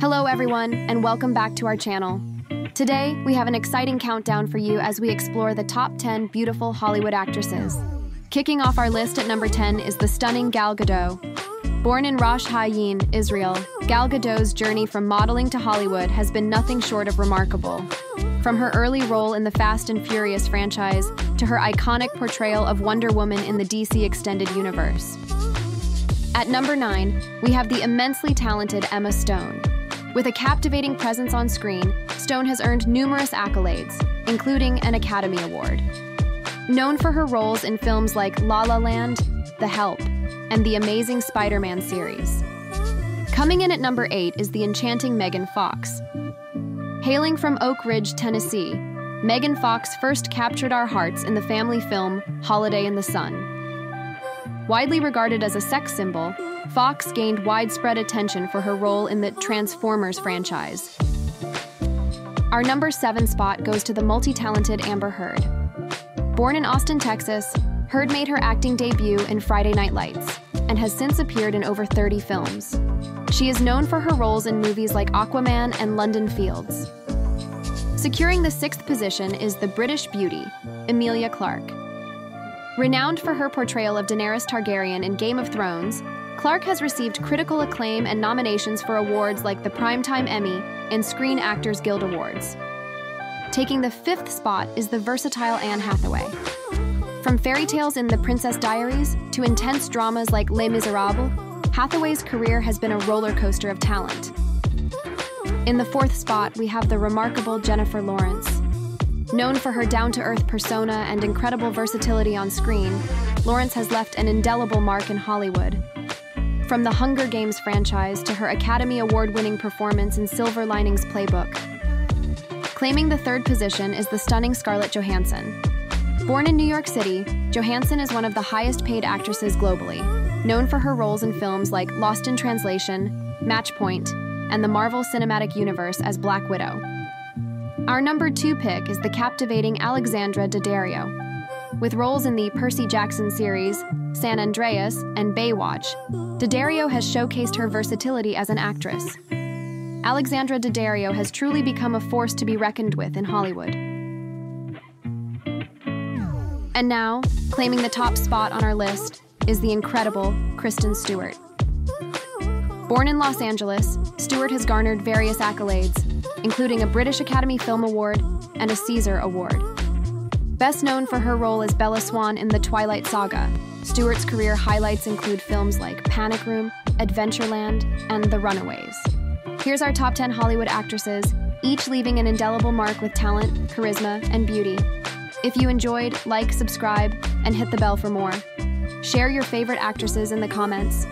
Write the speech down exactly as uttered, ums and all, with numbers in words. Hello everyone, and welcome back to our channel. Today, we have an exciting countdown for you as we explore the top ten beautiful Hollywood actresses. Kicking off our list at number ten is the stunning Gal Gadot. Born in Rosh HaAyin, Israel, Gal Gadot's journey from modeling to Hollywood has been nothing short of remarkable. From her early role in the Fast and Furious franchise to her iconic portrayal of Wonder Woman in the D C Extended Universe. At number nine, we have the immensely talented Emma Stone. With a captivating presence on screen, Stone has earned numerous accolades, including an Academy Award. Known for her roles in films like La La Land, The Help, and the Amazing Spider-Man series. Coming in at number eight is the enchanting Megan Fox. Hailing from Oak Ridge, Tennessee, Megan Fox first captured our hearts in the family film Holiday in the Sun. Widely regarded as a sex symbol, Fox gained widespread attention for her role in the Transformers franchise. Our number seven spot goes to the multi-talented Amber Heard. Born in Austin, Texas, Heard made her acting debut in Friday Night Lights and has since appeared in over thirty films. She is known for her roles in movies like Aquaman and London Fields. Securing the sixth position is the British beauty, Emilia Clarke. Renowned for her portrayal of Daenerys Targaryen in Game of Thrones, Clarke has received critical acclaim and nominations for awards like the Primetime Emmy and Screen Actors Guild Awards. Taking the fifth spot is the versatile Anne Hathaway. From fairy tales in The Princess Diaries to intense dramas like Les Miserables, Hathaway's career has been a roller coaster of talent. In the fourth spot, we have the remarkable Jennifer Lawrence. Known for her down-to-earth persona and incredible versatility on screen, Lawrence has left an indelible mark in Hollywood. From the Hunger Games franchise to her Academy Award-winning performance in Silver Linings Playbook. Claiming the third position is the stunning Scarlett Johansson. Born in New York City, Johansson is one of the highest-paid actresses globally, known for her roles in films like Lost in Translation, Match Point, and the Marvel Cinematic Universe as Black Widow. Our number two pick is the captivating Alexandra Daddario. With roles in the Percy Jackson series, San Andreas, and Baywatch, Daddario has showcased her versatility as an actress. Alexandra Daddario has truly become a force to be reckoned with in Hollywood. And now, claiming the top spot on our list is the incredible Kristen Stewart. Born in Los Angeles, Stewart has garnered various accolades, including a British Academy Film Award and a Caesar Award. Best known for her role as Bella Swan in The Twilight Saga, Stewart's career highlights include films like Panic Room, Adventureland, and The Runaways. Here's our top ten Hollywood actresses, each leaving an indelible mark with talent, charisma, and beauty. If you enjoyed, like, subscribe, and hit the bell for more. Share your favorite actresses in the comments.